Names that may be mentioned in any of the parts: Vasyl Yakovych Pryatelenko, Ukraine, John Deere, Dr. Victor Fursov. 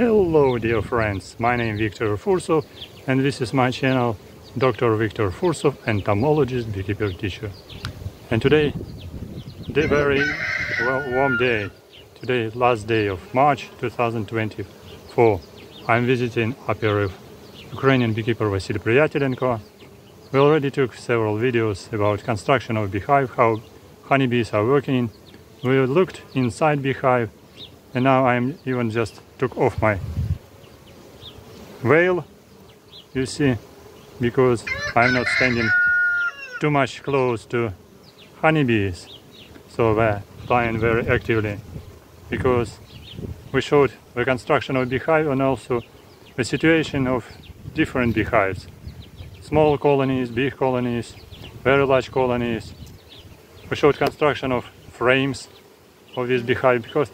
Hello dear friends, my name is Victor Fursov and this is my channel Dr. Victor Fursov, entomologist, beekeeper teacher. And today, the very warm day, today is last day of March 2024. I'm visiting Upper Ukrainian beekeeper Vasyl Pryatelenko. We already took several videos about construction of beehive, how honeybees are working. We looked inside beehive and now I'm even just took off my veil, you see, because I'm not standing too much close to honeybees, so they're flying very actively. Because we showed the construction of beehive and also the situation of different beehives, small colonies, big colonies, very large colonies. We showed construction of frames of this beehive, because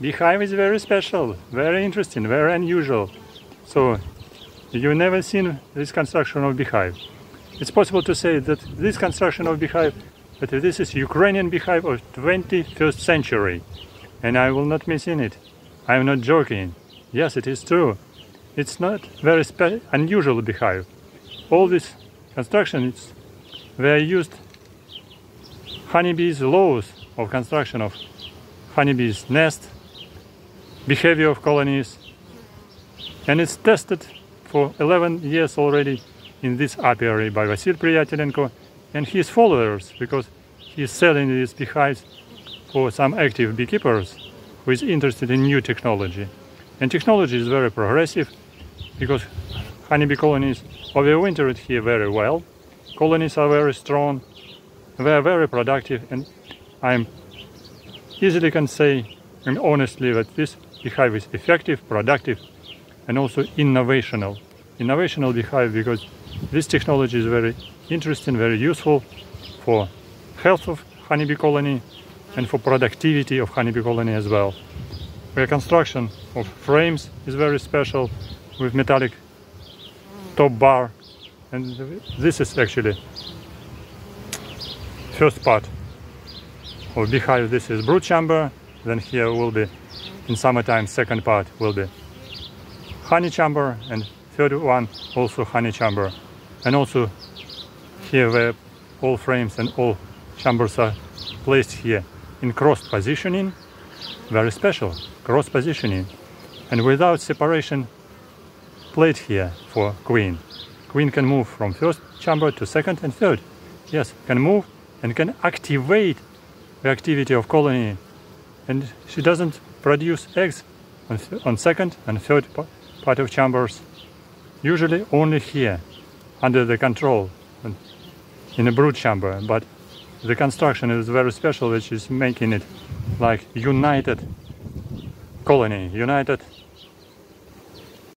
beehive is very special, very interesting, very unusual. So you've never seen this construction of beehive. It's possible to say that this construction of beehive, that this is Ukrainian beehive of 21st century. And I will not miss in it. I'm not joking. Yes, it is true. It's not very unusual beehive. All this construction, they used honeybees' laws of construction of honeybees' nest, behavior of colonies, and it's tested for 11 years already in this apiary by Vasyl Pryatelenko and his followers, because he's selling these beehives for some active beekeepers who is interested in new technology. And technology is very progressive, because honeybee colonies overwintered here very well, colonies are very strong, they are very productive, and I easily can say and honestly that this beehive is effective, productive, and also innovational. Innovational beehive, because this technology is very interesting, very useful for health of honeybee colony and for productivity of honeybee colony as well. The construction of frames is very special with metallic top bar, and this is actually first part of beehive. This is brood chamber, then here will be in summertime, second part will be honey chamber, and third one also honey chamber. And also here where all frames and all chambers are placed here in cross positioning, very special, cross positioning, and without separation plate here for queen. Queen can move from first chamber to second and third. Yes, can move and can activate the activity of colony, and she doesn't produce eggs on second and third part of chambers, usually only here, under the control, in a brood chamber. But the construction is very special, which is making it like united colony, united